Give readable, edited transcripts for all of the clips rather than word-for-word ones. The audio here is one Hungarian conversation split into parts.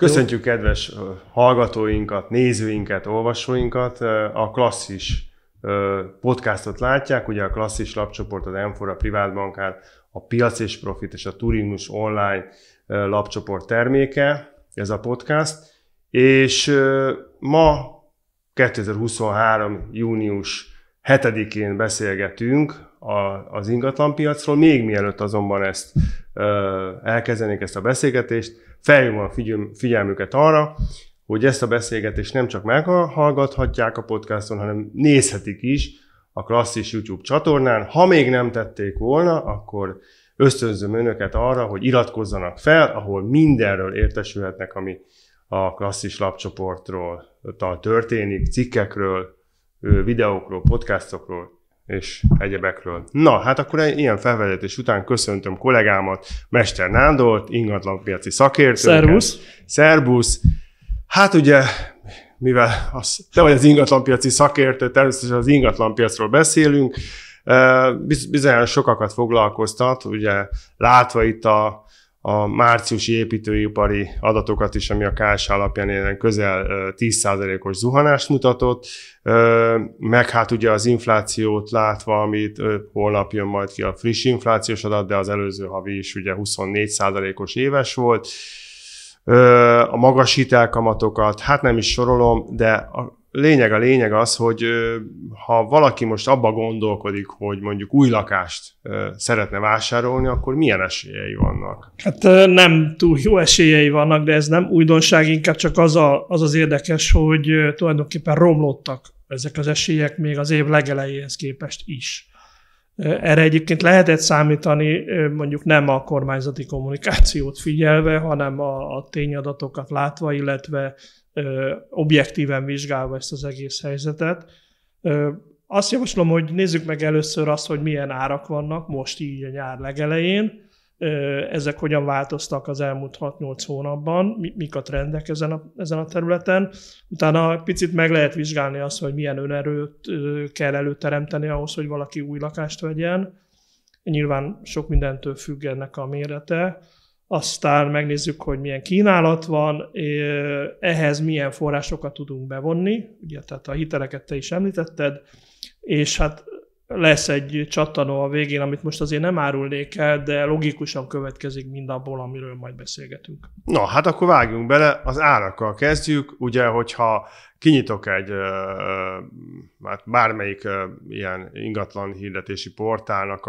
Köszöntjük kedves hallgatóinkat, nézőinket, olvasóinkat. A Klasszis podcastot látják, ugye a Klasszis lapcsoport, az M4, a Privátbankár, a Piacesprofit és a Turinus online lapcsoport terméke, ez a podcast. És ma 2023. június 7-én beszélgetünk az ingatlanpiacról, még mielőtt azonban ezt elkezdenék ezt a beszélgetést, felhívom a figyelmüket arra, hogy ezt a beszélgetést nem csak meghallgathatják a podcaston, hanem nézhetik is a Klasszis YouTube csatornán. Ha még nem tették volna, akkor ösztönzöm önöket arra, hogy iratkozzanak fel, ahol mindenről értesülhetnek, ami a Klasszis lapcsoportról történik, cikkekről, videókról, podcastokról és egyebekről. Na, hát akkor ilyen felvezetés után köszöntöm kollégámat, Mester Nándort, ingatlanpiaci szakértőket. Szerbusz! Hát ugye, mivel te vagy az ingatlanpiaci szakértő, természetesen az ingatlanpiacról beszélünk, bizonyos sokakat foglalkoztat, ugye látva itt a márciusi építőipari adatokat is, ami a KSH alapján közel 10%-os zuhanást mutatott, meg hát ugye az inflációt látva, amit holnap jön majd ki a friss inflációs adat, de az előző havi is ugye 24%-os éves volt. A magas hitelkamatokat, hát nem is sorolom, de a lényeg az, hogy ha valaki most abba gondolkodik, hogy mondjuk új lakást szeretne vásárolni, akkor milyen esélyei vannak? Hát nem túl jó esélyei vannak, de ez nem újdonság, inkább csak az érdekes, hogy tulajdonképpen romlottak ezek az esélyek még az év legelejéhez képest is. Erre egyébként lehetett számítani, mondjuk nem a kormányzati kommunikációt figyelve, hanem a tényadatokat látva, illetve objektíven vizsgálva ezt az egész helyzetet. Azt javaslom, hogy nézzük meg először azt, hogy milyen árak vannak most így a nyár legelején, ezek hogyan változtak az elmúlt 6-8 hónapban, mik a trendek ezen a területen. Utána picit meg lehet vizsgálni azt, hogy milyen önerőt kell előteremteni ahhoz, hogy valaki új lakást vegyen. Nyilván sok mindentől függ ennek a mérete. Aztán megnézzük, hogy milyen kínálat van, ehhez milyen forrásokat tudunk bevonni, ugye, tehát a hiteleket te is említetted, és hát lesz egy csattanó a végén, amit most azért nem árulnék el, de logikusan következik mindabból, amiről majd beszélgetünk. Na, hát akkor vágjunk bele, az árakkal kezdjük. Ugye, hogyha kinyitok egy bármelyik ilyen ingatlan hirdetési portálnak,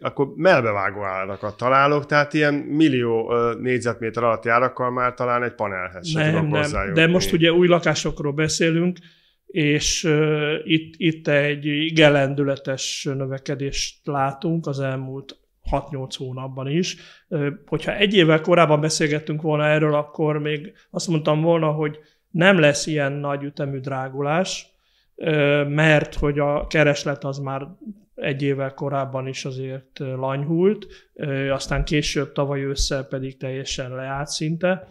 akkor melbevágó árakat találok, tehát ilyen millió négyzetméter alatti árakkal már talán egy panelhez sem tudok hozzájutni. De most ugye új lakásokról beszélünk, és itt egy igen lendületes növekedést látunk az elmúlt 6-8 hónapban is. Hogyha egy évvel korábban beszélgettünk volna erről, akkor még azt mondtam volna, hogy nem lesz ilyen nagy ütemű drágulás, mert hogy a kereslet az már egy évvel korábban is azért lanyhult, aztán később tavaly ősszel pedig teljesen leállt szinte.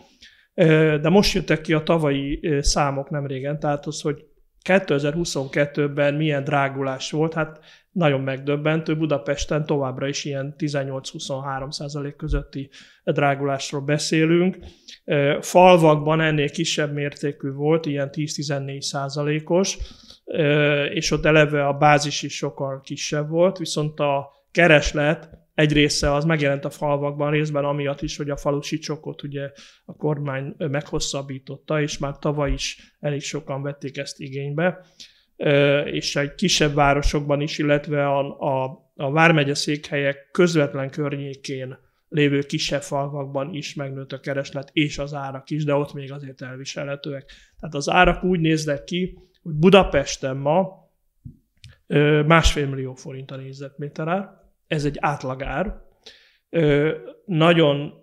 De most jöttek ki a tavalyi számok nem régen, tehát az, hogy 2022-ben milyen drágulás volt, hát nagyon megdöbbentő. Budapesten továbbra is ilyen 18-23% közötti drágulásról beszélünk. Falvakban ennél kisebb mértékű volt, ilyen 10-14%-os, és ott eleve a bázis is sokkal kisebb volt, viszont a kereslet egy része az megjelent a falvakban részben, amiatt is, hogy a falusi csokot ugye a kormány meghosszabbította, és már tavaly is elég sokan vették ezt igénybe. És egy kisebb városokban is, illetve a vármegye székhelyek közvetlen környékén lévő kisebb falvakban is megnőtt a kereslet, és az árak is, de ott még azért elviselhetőek. Tehát az árak úgy néznek ki, hogy Budapesten ma 1,5 millió forint a négyzetméter ár. Ez egy átlagár. Nagyon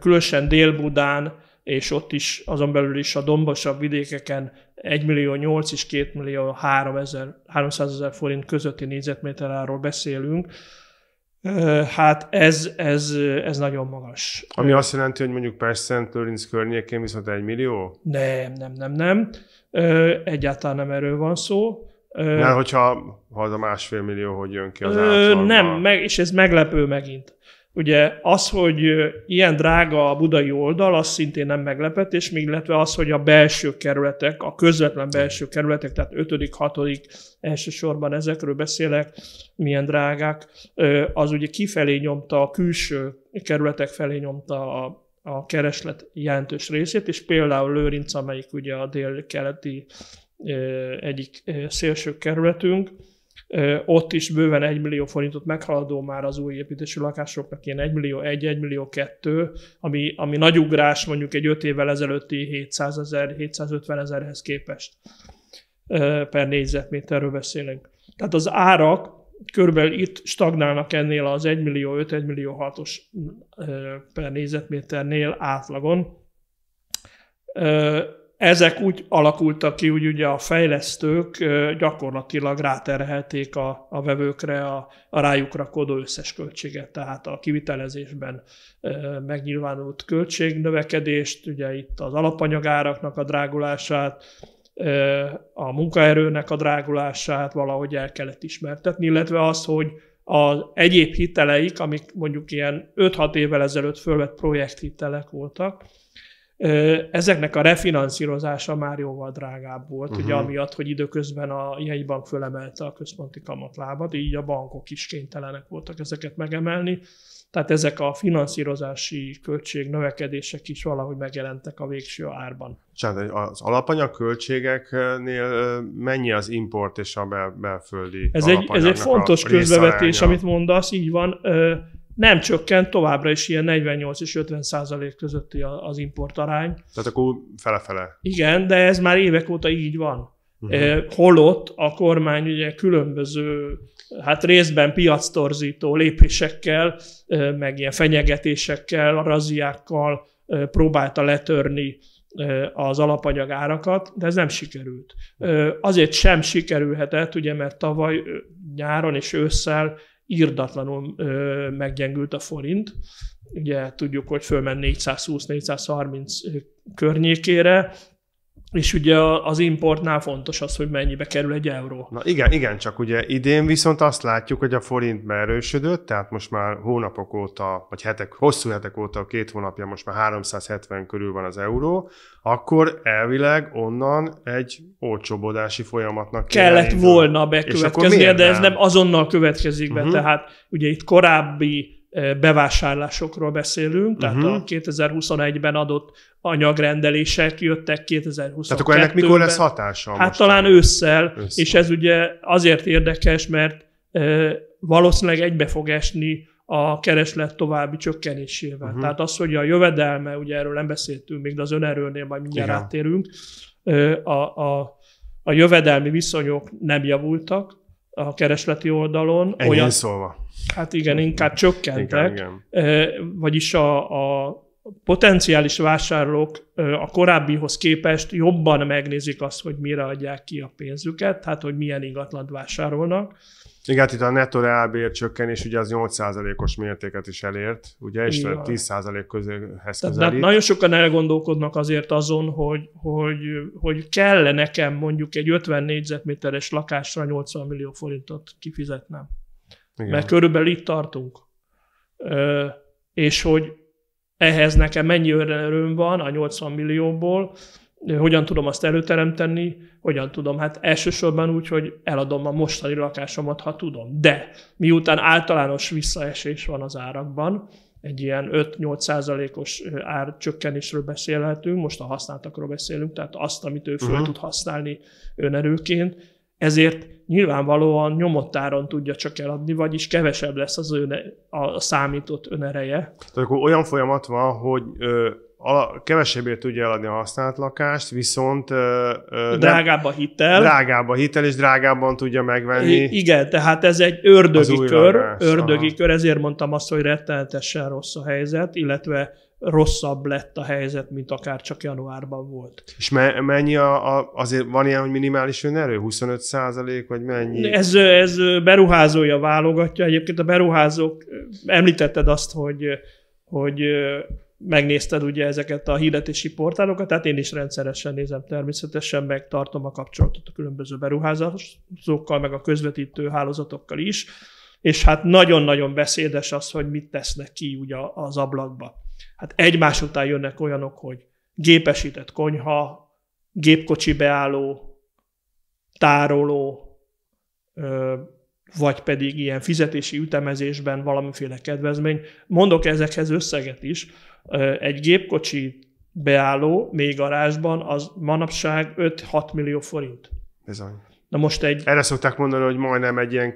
különösen Dél-Budán, és ott is azon belül is a dombosabb vidékeken 1,8 millió és 2,3 millió forint közötti négyzetméteráról beszélünk. Hát ez nagyon magas. Ami azt jelenti, hogy mondjuk Pest-Szent-Lőrinc környékén viszont 1 millió? Nem. Egyáltalán nem erről van szó. Mert hogyha az a 1,5 millió, hogy jön ki az átlag. Nem, és ez meglepő megint. Ugye az, hogy ilyen drága a budai oldal, az szintén nem meglepetés, még illetve az, hogy a belső kerületek, a közvetlen belső kerületek, tehát 5., 6. elsősorban ezekről beszélek, milyen drágák, az ugye kifelé nyomta, a külső kerületek felé nyomta a kereslet jelentős részét, és például Lőrinc, amelyik ugye a délkeleti egyik szélső kerületünk, ott is bőven 1 millió forintot meghaladó már az új építésű lakásoknak ilyen 1 millió 1, 1 millió 2, ami nagy ugrás mondjuk egy 5 évvel ezelőtti 700 ezer, 750 ezerhez képest per négyzetméterről beszélünk. Tehát az árak körülbelül itt stagnálnak ennél az 1 millió 5, 1 millió 6-os per négyzetméternél átlagon. Ezek úgy alakultak ki, hogy ugye a fejlesztők gyakorlatilag ráterhelték a vevőkre a rájuk rakodó összes költséget, tehát a kivitelezésben megnyilvánult költségnövekedést, ugye itt az alapanyagáraknak a drágulását, a munkaerőnek a drágulását valahogy el kellett ismertetni, illetve az, hogy az egyéb hiteleik, amik mondjuk ilyen 5-6 évvel ezelőtt fölvett projekthitelek voltak, ezeknek a refinanszírozása már jóval drágább volt, ugye amiatt, hogy időközben a jegybank fölemelte a központi kamatlábat, így a bankok is kénytelenek voltak ezeket megemelni, tehát ezek a finanszírozási költségnövekedések is valahogy megjelentek a végső árban. Csánat, az alapanyag költségeknél mennyi az import és a belföldi alapanyagnak a részaránya? Ez egy fontos közbevetés, amit mondasz, így van. Nem csökkent, továbbra is ilyen 48 és 50% közötti az importarány. Tehát akkor fele-fele. Igen, de ez már évek óta így van. Holott a kormány ugye különböző, hát részben piactorzító lépésekkel, meg ilyen fenyegetésekkel, razziákkal próbálta letörni az alapanyag árakat, de ez nem sikerült. Azért sem sikerülhetett, ugye, mert tavaly nyáron és ősszel irdatlanul meggyengült a forint. Ugye tudjuk, hogy fölment 420-430 környékére, és ugye az importnál fontos az, hogy mennyibe kerül egy euró. Na igen, igen, csak ugye idén viszont azt látjuk, hogy a forint megerősödött, tehát most már hónapok óta, vagy hetek, hosszú hetek óta, 2 hónapja most már 370 körül van az euró, akkor elvileg onnan egy olcsóbodási folyamatnak kellett volna bekövetkeznie, de ez nem azonnal következik be, tehát ugye itt korábbi bevásárlásokról beszélünk, tehát a 2021-ben adott anyagrendelések jöttek 2022-ben. Tehát akkor ennek mikor lesz hatása? Hát most talán ősszel, és ez ugye azért érdekes, mert valószínűleg egybe fog esni a kereslet további csökkenésével. Tehát az, hogy a jövedelme, ugye erről nem beszéltünk még, de az önerőnél majd mindjárt áttérünk, a jövedelmi viszonyok nem javultak a keresleti oldalon. Olyan szólva. Hát igen, inkább csökkentek. Igen. Vagyis a potenciális vásárlók a korábbihoz képest jobban megnézik azt, hogy mire adják ki a pénzüket, tehát hogy milyen ingatlant vásárolnak. Igen, itt a netto reálbér csökkenés ugye az 8%-os mértéket is elért, ugye, és 10% közéhez közelít. Nagyon sokan elgondolkodnak azért azon, hogy kell-e nekem mondjuk egy 50 négyzetméteres lakásra 80 millió forintot kifizetnem. Igen. Mert körülbelül itt tartunk. És hogy ehhez nekem mennyi öröm van a 80 millióból, hogyan tudom azt előteremteni, hogyan tudom, hát elsősorban úgy, hogy eladom a mostani lakásomat, ha tudom. De miután általános visszaesés van az árakban, egy ilyen 5-8%-os árcsökkenésről beszélhetünk, most a használtakról beszélünk, tehát azt, amit ő föl tud használni önerőként, ezért nyilvánvalóan nyomott áron tudja csak eladni, vagyis kevesebb lesz az a számított önereje. Tehát akkor olyan folyamat van, hogy kevesebbért tudja eladni a használt lakást, viszont drágább a hitel. Drágább a hitel, és drágábban tudja megvenni. Igen, tehát ez egy ördögi kör, ezért mondtam azt, hogy rettenetesen rossz a helyzet, illetve rosszabb lett a helyzet, mint akár csak januárban volt. És mennyi azért van ilyen, hogy minimális önerő? 25% vagy mennyi? Ez beruházója válogatja. Egyébként a beruházók, említetted azt, hogy megnézted ugye ezeket a hirdetési portálokat, tehát én is rendszeresen nézem természetesen, meg tartom a kapcsolatot a különböző beruházókkal, meg a közvetítő hálózatokkal is, és hát nagyon-nagyon beszédes az, hogy mit tesznek ki ugye az ablakba. Hát egymás után jönnek olyanok, hogy gépesített konyha, gépkocsi beálló, tároló, vagy pedig ilyen fizetési ütemezésben valamiféle kedvezmény. Mondok ezekhez összeget is. Egy gépkocsi beálló még garázsban az manapság 5-6 millió forint. Bizony. Na most erre szokták mondani, hogy majdnem egy ilyen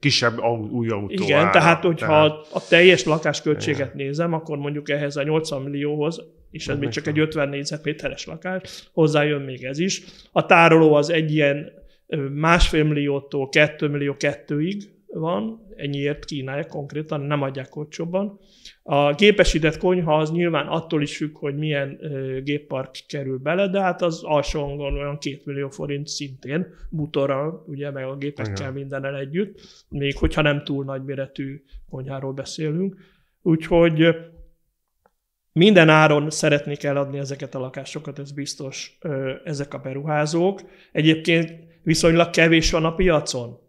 kisebb új autó. Igen, áll. Tehát hogyha a teljes lakásköltséget igen. nézem, akkor mondjuk ehhez a 80 millióhoz, és ez még csak egy 50 négyzetméteres lakás, hozzájön még ez is. A tároló az egy ilyen 1,5 milliótól 2,2 millió van, ennyiért kínálják konkrétan, nem adják olcsóbban. A gépesített konyha az nyilván attól is függ, hogy milyen géppark kerül bele, de hát az alsó hangon olyan 2 millió forint szintén, bútorral, ugye meg a gépekkel mindennel együtt, még hogyha nem túl nagyméretű konyháról beszélünk. Úgyhogy minden áron szeretnék eladni ezeket a lakásokat, ez biztos, ezek a beruházók. Egyébként viszonylag kevés van a piacon.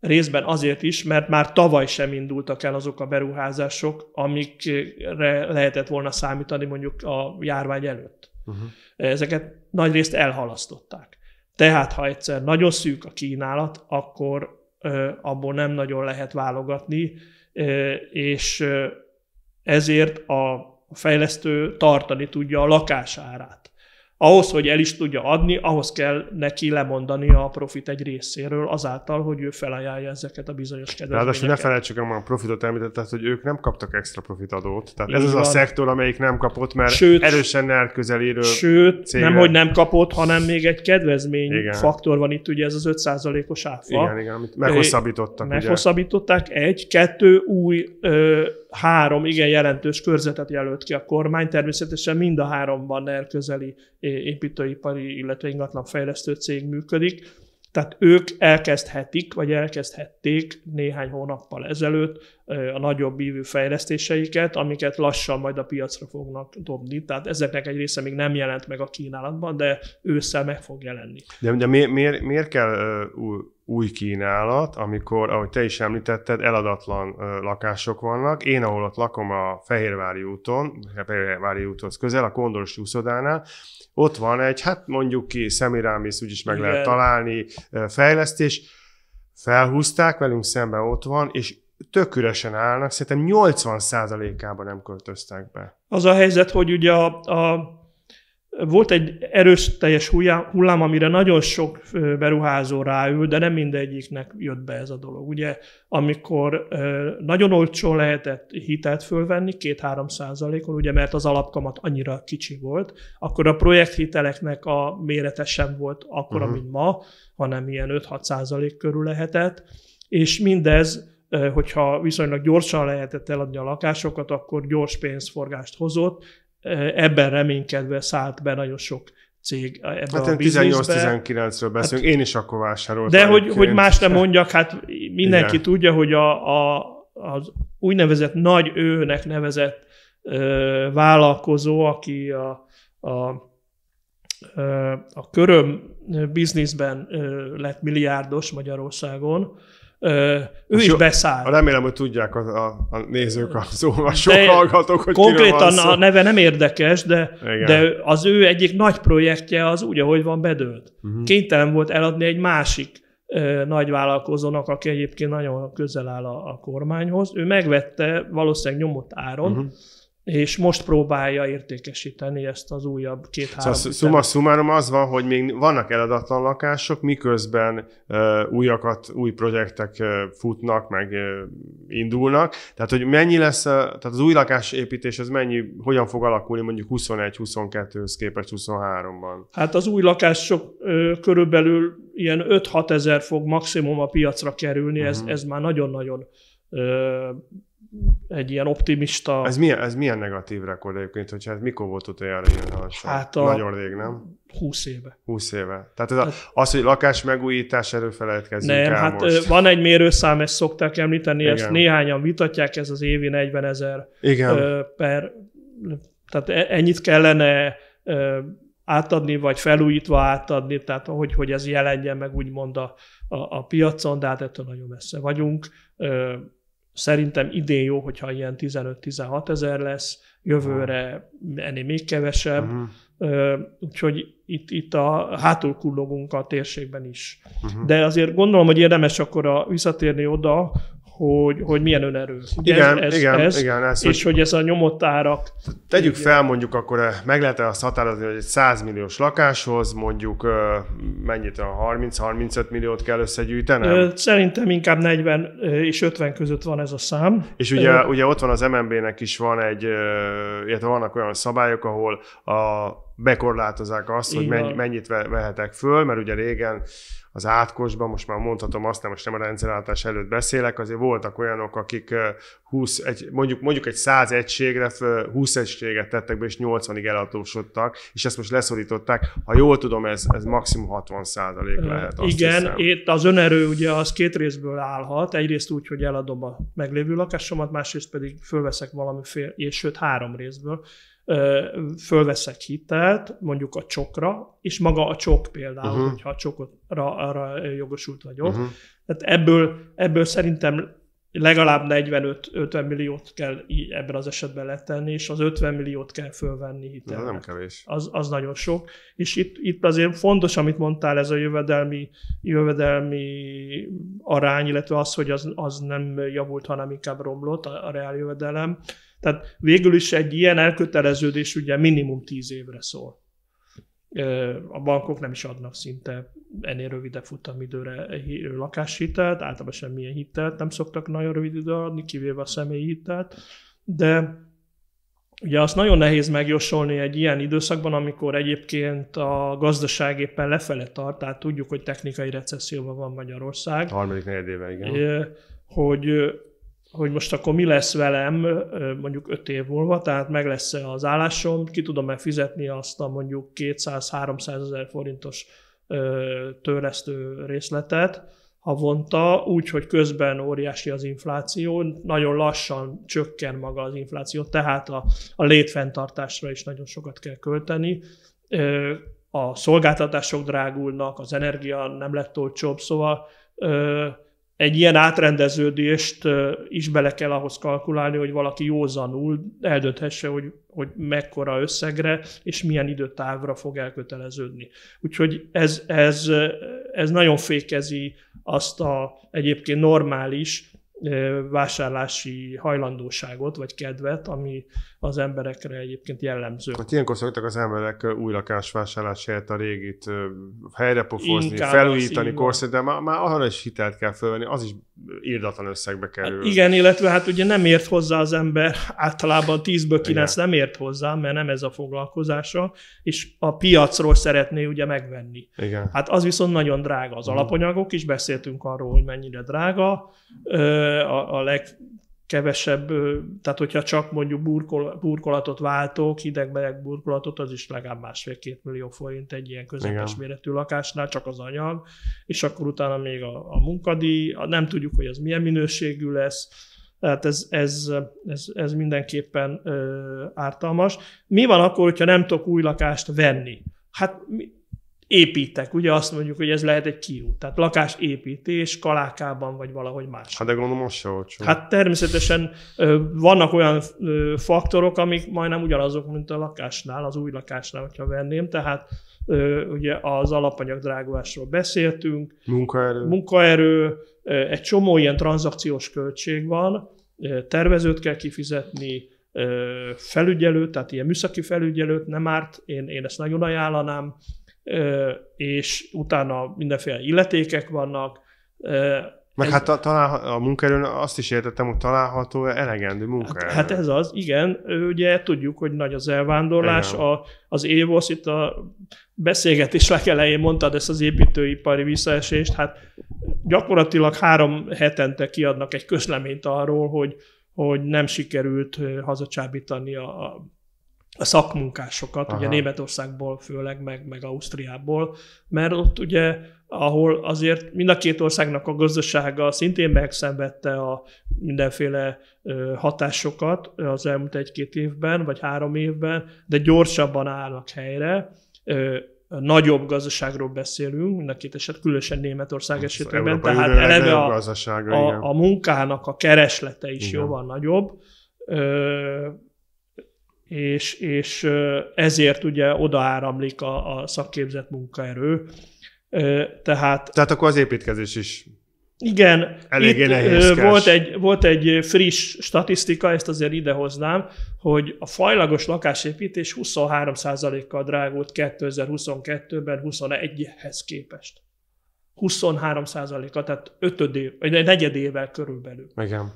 Részben azért is, mert már tavaly sem indultak el azok a beruházások, amikre lehetett volna számítani mondjuk a járvány előtt. Uh-huh. Ezeket nagyrészt elhalasztották. Tehát, ha egyszer nagyon szűk a kínálat, akkor abból nem nagyon lehet válogatni, és ezért a fejlesztő tartani tudja a lakásárát. Ahhoz, hogy el is tudja adni, ahhoz kell neki lemondani a profit egy részéről azáltal, hogy ő felajánlja ezeket a bizonyos kedvezményeket. Ráadásul ne felejtsük el, a profitot említettet, hogy ők nem kaptak extra profitadót. Tehát ez az a szektor, amelyik nem kapott, mert sőt, erősen nárközeléről. Sőt, cégen. Nem, hogy nem kapott, hanem még egy kedvezményfaktor van itt, ugye ez az 5%-os áfa. Igen, amit meghosszabbítottak. Meghosszabbították, ugye? 3 igen jelentős körzetet jelölt ki a kormány, természetesen mind a 3-ban NER-közeli építőipari, illetve ingatlanfejlesztő cég működik, tehát ők elkezdhetik, vagy elkezdhették néhány hónappal ezelőtt a nagyobb ívű fejlesztéseiket, amiket lassan majd a piacra fognak dobni, tehát ezeknek egy része még nem jelent meg a kínálatban, de ősszel meg fog jelenni. De miért kell új kínálat, amikor, ahogy te is említetted, eladatlan lakások vannak. Én, ahol ott lakom a Fehérvári úthoz közel, a Kondoros úszodánál, ott van egy, hát mondjuk ki, Semiramis, úgyis meg igen. lehet találni, fejlesztés. Felhúzták, velünk szemben ott van, és tök üresen állnak, szerintem 80%-ában nem költöztek be. Az a helyzet, hogy ugye volt egy erős teljes hullám, amire nagyon sok beruházó ráül, de nem mindegyiknek jött be ez a dolog. Ugye, amikor nagyon olcsó lehetett hitelt fölvenni, 2-3%-on, ugye, mert az alapkamat annyira kicsi volt, akkor a projekthiteleknek a mérete sem volt akkora, mint ma, hanem ilyen 5-6% körül lehetett, és mindez, hogyha viszonylag gyorsan lehetett eladni a lakásokat, akkor gyors pénzforgást hozott. Ebben reménykedve szállt be nagyon sok cég ebbe a bizniszbe. 18-19-ről beszélünk, én is akkor vásároltam. De hogy más nem mondjak, hát mindenki igen. tudja, hogy az úgynevezett nagy őnek nevezett vállalkozó, aki a köröm bizniszben lett milliárdos Magyarországon, ő is beszáll. Remélem, hogy tudják a nézők, az olvasók, hallgatók, hogy konkrétan a neve nem érdekes, de az ő egyik nagy projektje az úgy, ahogy van, bedőlt. Uh-huh. Kénytelen volt eladni egy másik nagy vállalkozónak, aki egyébként nagyon közel áll a kormányhoz. Ő megvette valószínűleg nyomott áron, és most próbálja értékesíteni ezt az újabb 2-3. Szóval summarum az van, hogy még vannak eladatlan lakások, miközben új projektek futnak, meg indulnak. Tehát, hogy mennyi lesz, tehát az új lakásépítés, az hogyan fog alakulni mondjuk 21-22-höz képest 23-ban? Hát az új lakások körülbelül ilyen 5-6 ezer fog maximum a piacra kerülni, ez már nagyon-nagyon... egy ilyen optimista... Ez milyen negatív rekord egyébként, hogy hát mikor volt utoljára ilyen alacsony? Hát nagyon rég, nem? 20 éve. 20 éve. Tehát az, hogy lakás megújítás, erről felejtkezzünk el hát most. Van egy mérőszám, ezt szokták említeni, igen. ezt néhányan vitatják, ez az évi 40 ezer per... Tehát ennyit kellene átadni, vagy felújítva átadni, tehát hogy ez jelenjen meg úgymond a piacon, de hát ettől nagyon messze vagyunk. Szerintem idén jó, hogyha ilyen 15-16 ezer lesz, jövőre ennél még kevesebb, úgyhogy itt a hátul kullogunk a térségben is. De azért gondolom, hogy érdemes akkor visszatérni oda, hogy milyen önerő. Igen, és hogy ez a nyomott árak. Tegyük fel, mondjuk akkor meg lehet azt határozni, hogy egy 100 milliós lakáshoz mondjuk mennyit a 30-35 milliót kell összegyűjtenem? Szerintem inkább 40 és 50 között van ez a szám. És ugye ott van az MNB-nek is illetve vannak olyan szabályok, ahol bekorlátozzák azt, hogy mennyit vehetek föl, mert ugye régen az átkosban, most már mondhatom azt, most nem a rendszerváltás előtt beszélek, azért voltak olyanok, akik 100 100 egységre 20 egységet tettek be, és 80-ig eladósodtak, és ezt most leszorították. Ha jól tudom, ez maximum 60% lehet. Igen, itt az önerő ugye az két részből állhat. Egyrészt úgy, hogy eladom a meglévő lakásomat, másrészt pedig fölveszek valamiféle, és sőt három részből fölveszek hitelt, mondjuk a csokra, és maga a csok például, hogyha a csokra arra jogosult vagyok. Tehát ebből szerintem legalább 45-50 milliót kell ebben az esetben letenni, és az 50 milliót kell fölvenni hitelnek. Nem kevés. Az nagyon sok. És itt azért fontos, amit mondtál, ez a jövedelmi arány, illetve az, hogy az nem javult, hanem inkább romlott a reál jövedelem. Tehát végül is egy ilyen elköteleződés ugye minimum 10 évre szól. A bankok nem is adnak szinte ennél rövidebb futamidőre lakáshitelt, általában semmilyen hitelt nem szoktak nagyon rövid időre adni, kivéve a személyi hitelt, de ugye azt nagyon nehéz megjósolni egy ilyen időszakban, amikor egyébként a gazdaság éppen lefele tart, tehát tudjuk, hogy technikai recesszióban van Magyarország. A harmadik negyedéve, igen. Hogy most akkor mi lesz velem mondjuk 5 év múlva, tehát meg lesz az állásom, ki tudom-e fizetni azt a mondjuk 200-300 ezer forintos törlesztő részletet havonta, úgy, hogy közben óriási az infláció, nagyon lassan csökken maga az infláció, tehát a létfenntartásra is nagyon sokat kell költeni. A szolgáltatások drágulnak, az energia nem lett olcsóbb, szóval egy ilyen átrendeződést is bele kell ahhoz kalkulálni, hogy valaki józanul eldönthesse, hogy mekkora összegre és milyen időtávra fog elköteleződni. Úgyhogy ez nagyon fékezi azt a egyébként normális vásárlási hajlandóságot vagy kedvet, ami az emberekre egyébként jellemző. Hát ilyenkor szoktak az emberek új lakásvásárlás helyett a régit helyrepofozni, felújítani, korszerű, de már arra is hitelt kell fölvenni, az is irdatlan összegbe kerül. Hát igen, illetve hát ugye nem ért hozzá az ember, általában 10-ből 9 nem ért hozzá, mert nem ez a foglalkozása, és a piacról szeretné ugye megvenni. Igen. Hát az viszont nagyon drága. Az alapanyagok is, beszéltünk arról, hogy mennyire drága, a legkevesebb, tehát hogyha csak mondjuk burkolatot váltok, hideg-meleg burkolatot, az is legalább 1,5-2 millió forint egy ilyen közepes méretű lakásnál, csak az anyag, és akkor utána még a munkadíj, nem tudjuk, hogy az milyen minőségű lesz, tehát ez mindenképpen ártalmas. Mi van akkor, hogyha nem tudok új lakást venni? Hát építek, ugye azt mondjuk, hogy ez lehet egy kiút. Tehát lakásépítés, Kalákában vagy valahogy más. Hát de gondolom, az se olcsó. Hát természetesen vannak olyan faktorok, amik majdnem ugyanazok, mint a lakásnál, az új lakásnál, hogyha venném. Tehát ugye az alapanyag drágulásról beszéltünk. Munkaerő. Egy csomó ilyen tranzakciós költség van. Tervezőt kell kifizetni, felügyelőt, tehát ilyen műszaki felügyelőt nem árt. Én ezt nagyon ajánlanám. És utána mindenféle illetékek vannak. Meg hát a munkaerőn azt is értettem, hogy található elegendő munkaerő. Hát ez az, igen. Ugye tudjuk, hogy nagy az elvándorlás. Az Évosz, itt a beszélgetés legelején mondtad ezt az építőipari visszaesést, hát gyakorlatilag 3 hetente kiadnak egy közleményt arról, hogy nem sikerült hazacsábítani a szakmunkásokat, ugye Németországból főleg, meg Ausztriából, mert ott ugye, ahol azért mind a két országnak a gazdasága szintén megszenvedte a mindenféle hatásokat az elmúlt 1-2 évben, vagy 3 évben, de gyorsabban állnak helyre, nagyobb gazdaságról beszélünk, mind a két eset, különösen Németország esetében, tehát eleve a munkának a kereslete is jóval nagyobb, és ezért ugye odaáramlik a szakképzett munkaerő. Tehát akkor az építkezés is igen, eléggé nehézkes. Volt egy friss statisztika, ezt azért idehoznám, hogy a fajlagos lakásépítés 23%-kal drágult 2022-ben 21-hez képest. 23%-kal, tehát negyedével körülbelül. Igen.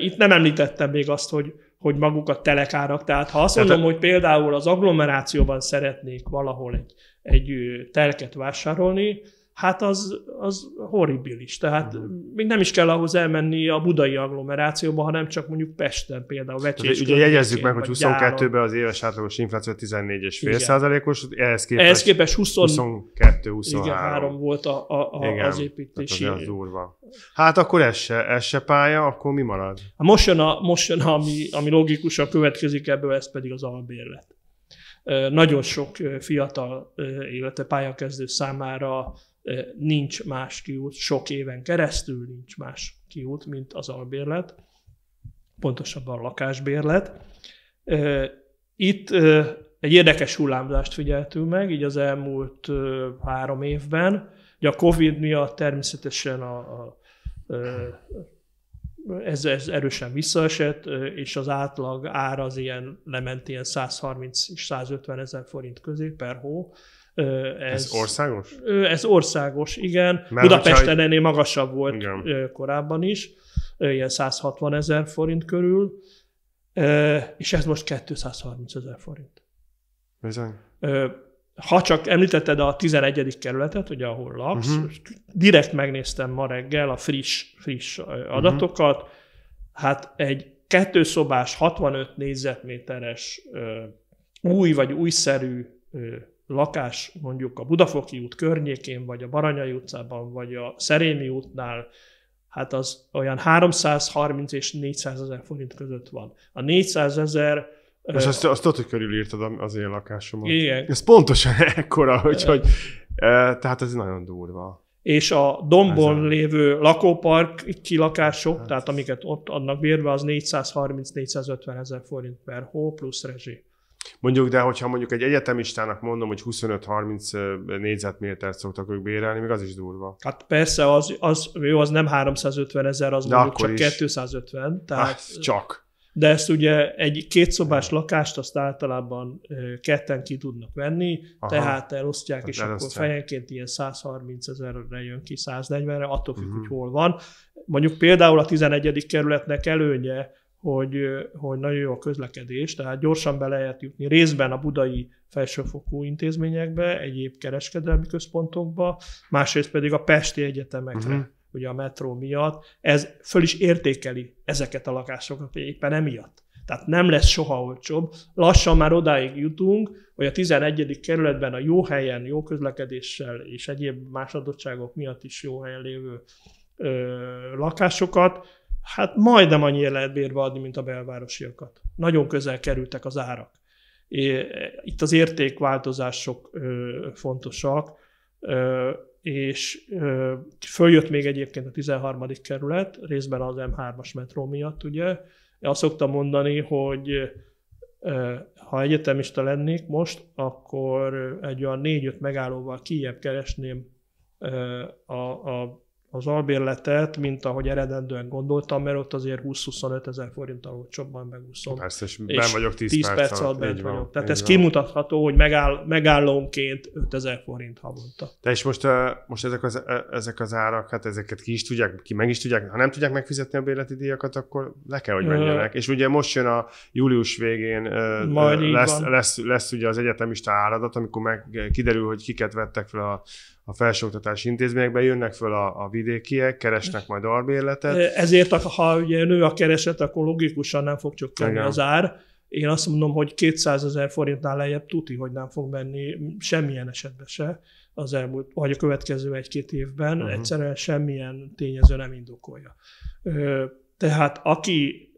Itt nem említettem még azt, hogy maguk a telekárak. Tehát ha azt mondom, hogy például az agglomerációban szeretnék valahol egy telket vásárolni, hát az horribilis. Tehát még nem is kell ahhoz elmenni a budai agglomerációba, hanem csak mondjuk Pesten például. Ugye jegyezzük meg, hogy 22-ben az éves átlagos infláció 14,5%-os, ehhez képest 22-23 volt az építési. Hát az durva. Hát akkor ez se pálya, akkor mi marad? Most jön, ami logikusan következik ebből, ez pedig az albérlet. Nagyon sok fiatal élete pályakezdő számára nincs más kiút, sok éven keresztül nincs más kiút, mint az albérlet, pontosabban a lakásbérlet. Itt egy érdekes hullámzást figyeltünk meg, így az elmúlt 3 évben. Ugye a Covid miatt természetesen ez erősen visszaesett, és az átlag ár az ilyen lement ilyen 130 és 150 ezer forint közé per hó. Ez országos? Ez országos, igen. Mert Budapesten ennél magasabb volt korábban is, ilyen 160 ezer forint körül, és ez most 230 ezer forint. Bizony. Ha csak említetted a 11. kerületet, ugye ahol laksz, direkt megnéztem ma reggel a friss adatokat, hát egy 2 szobás, 65 négyzetméteres új vagy újszerű lakás mondjuk a Budafoki út környékén, vagy a Baranyai utcában, vagy a Szerémi útnál, hát az olyan 330 és 400 ezer forint között van. A 400 ezer... És azt ott, hogy körülírtad az én lakásomat. Igen. Ez pontosan ekkora, hogy tehát ez nagyon durva. És a dombon lévő lakópark kilakások, tehát amiket ott adnak bérve, az 430-450 ezer forint per hó plusz rezsi. Mondjuk, de hogyha mondjuk egy egyetemistának mondom, hogy 25-30 négyzetmétert szoktak ők bérelni, még az is durva. Hát persze, az nem 350 ezer, az de mondjuk csak is. 250. Tehát, csak. De ezt ugye egy 2 szobás lakást azt általában ketten ki tudnak venni, tehát elosztják, és akkor fejenként ilyen 130 ezerre jön ki, 140-re, attól függ, hogy hol van. Mondjuk például a 11. kerületnek előnye, hogy nagyon jó a közlekedés, tehát gyorsan be lehet jutni részben a budai felsőfokú intézményekbe, egyéb kereskedelmi központokba, másrészt pedig a pesti egyetemekre, ugye a metró miatt. Ez föl is értékeli ezeket a lakásokat éppen emiatt. Tehát nem lesz soha olcsóbb. Lassan már odáig jutunk, hogy a 11. kerületben a jó helyen, jó közlekedéssel és egyéb más adottságok miatt is jó helyen lévő lakásokat, hát majdnem annyira lehet bérbe adni, mint a belvárosiakat. Nagyon közel kerültek az árak. Itt az értékváltozások fontosak, és följött még egyébként a 13. kerület, részben az M3-as metró miatt, ugye. Azt szoktam mondani, hogy ha egyetemista lennék most, akkor egy olyan 4-5 megállóval kijjebb keresném az albérletet, mint ahogy eredendően gondoltam, mert ott azért 20-25 ezer forinttal olcsóbban megúszom. Persze, és ben vagyok 10 perc alatt bent vagyok. Tehát ez kimutatható, hogy megállónként 5 ezer forint havonta. De és most ezek az árak, hát ezeket ki is tudják, meg is tudják, ha nem tudják megfizetni a bérleti díjakat, akkor le kell, hogy menjenek. És ugye most jön a július végén lesz ugye az egyetemista áradat, amikor kiderül, hogy kiket vettek fel a felsőoktatási intézményekben, jönnek föl a vidékiek, keresnek majd albérletet. Ezért, ha ugye nő a kereset, akkor logikusan nem fog csökkenni az ár. Én azt mondom, hogy 200 ezer forintnál lejjebb tuti, hogy nem fog menni semmilyen esetben se az elmúlt, vagy a következő 1-2 évben. Egyszerűen semmilyen tényező nem indokolja. Tehát aki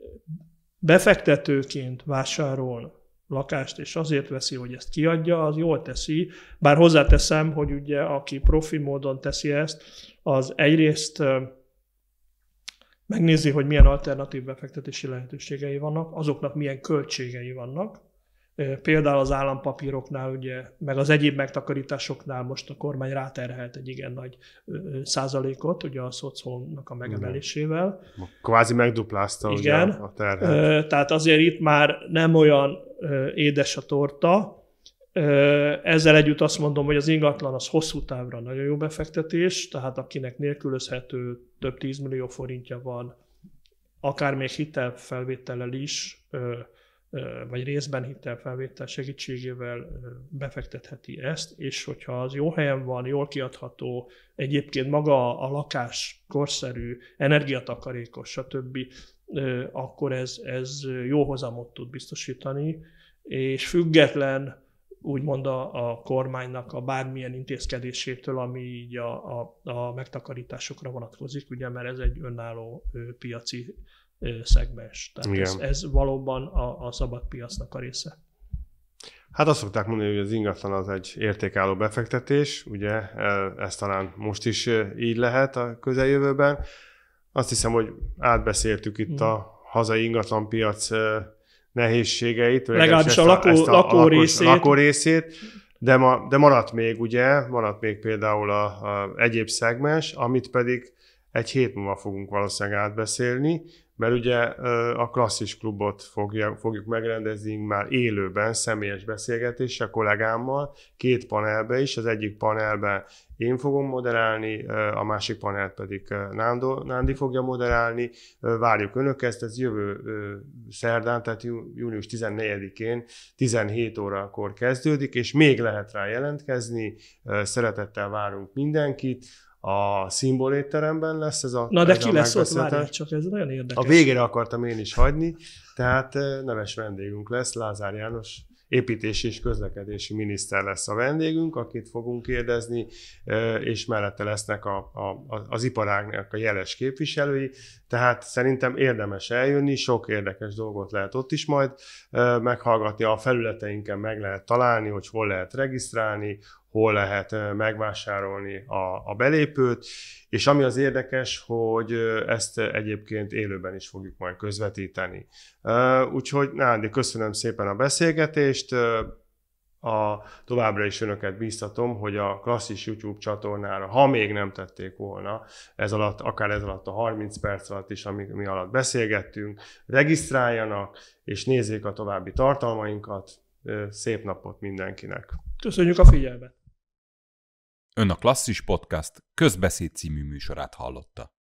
befektetőként vásárol lakást, és azért veszi, hogy ezt kiadja, az jól teszi. Bár hozzáteszem, hogy ugye aki profi módon teszi ezt, az egyrészt megnézi, hogy milyen alternatív befektetési lehetőségei vannak, azoknak milyen költségei vannak. Például az állampapíroknál, ugye, meg az egyéb megtakarításoknál most a kormány ráterhelt egy igen nagy százalékot, ugye a szocholnak a megemelésével. Kvázi megduplázta igen. Ugye a terhet. Tehát azért itt már nem olyan édes a torta. Ezzel együtt azt mondom, hogy az ingatlan az hosszú távra nagyon jó befektetés, tehát akinek nélkülözhető több 10 millió forintja van, akár még hitelfelvétellel is, vagy részben hitelfelvétel segítségével befektetheti ezt, és hogyha az jó helyen van, jól kiadható, egyébként maga a lakás korszerű, energiatakarékos, stb., akkor ez jó hozamot tud biztosítani, és független úgymond a kormánynak a bármilyen intézkedésétől, ami így a megtakarításokra vonatkozik, ugye, mert ez egy önálló piaci szegmens. Tehát ez valóban a szabad piacnak a része. Hát azt szokták mondani, hogy az ingatlan az egy értékálló befektetés, ugye ez talán most is így lehet a közeljövőben. Azt hiszem, hogy átbeszéltük itt a hazai ingatlanpiac nehézségeit, legalábbis a lakórészét, de maradt még, ugye, például a egyéb szegmens, amit pedig egy hét múlva fogunk valószínűleg átbeszélni, mert ugye a Klasszis Klubot fogjuk megrendezni már élőben, személyes beszélgetéssel, kollégámmal, két panelbe is, az egyik panelben én fogom moderálni, a másik panelt pedig Nándi fogja moderálni. Várjuk Önök ezt, ez jövő szerdán, tehát június 14-én 17 órakor kezdődik, és még lehet rá jelentkezni, szeretettel várunk mindenkit. A szimbolétteremben lesz ez a... Na de ki lesz ott, várjál csak, ez nagyon érdekes. A végére akartam én is hagyni, tehát neves vendégünk lesz, Lázár János építési és közlekedési miniszter lesz a vendégünk, akit fogunk kérdezni, és mellette lesznek az iparágnak a jeles képviselői, tehát szerintem érdemes eljönni, sok érdekes dolgot lehet ott is majd meghallgatni, a felületeinken meg lehet találni, hogy hol lehet regisztrálni, hol lehet megvásárolni a belépőt, és ami az érdekes, hogy ezt egyébként élőben is fogjuk majd közvetíteni. Úgyhogy Nándi, köszönöm szépen a beszélgetést, továbbra is Önöket bíztatom, hogy a Klasszis YouTube csatornára, ha még nem tették volna, ez alatt, akár ez alatt a 30 perc alatt is, ami alatt beszélgettünk, regisztráljanak, és nézzék a további tartalmainkat. Szép napot mindenkinek! Köszönjük a figyelmet! Ön a Klasszis Podcast közbeszéd című műsorát hallotta.